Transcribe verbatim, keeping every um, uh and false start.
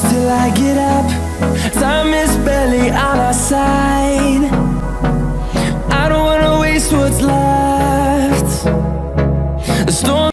close till I get up. Time is barely on our side. I don't wanna waste what's left. The storm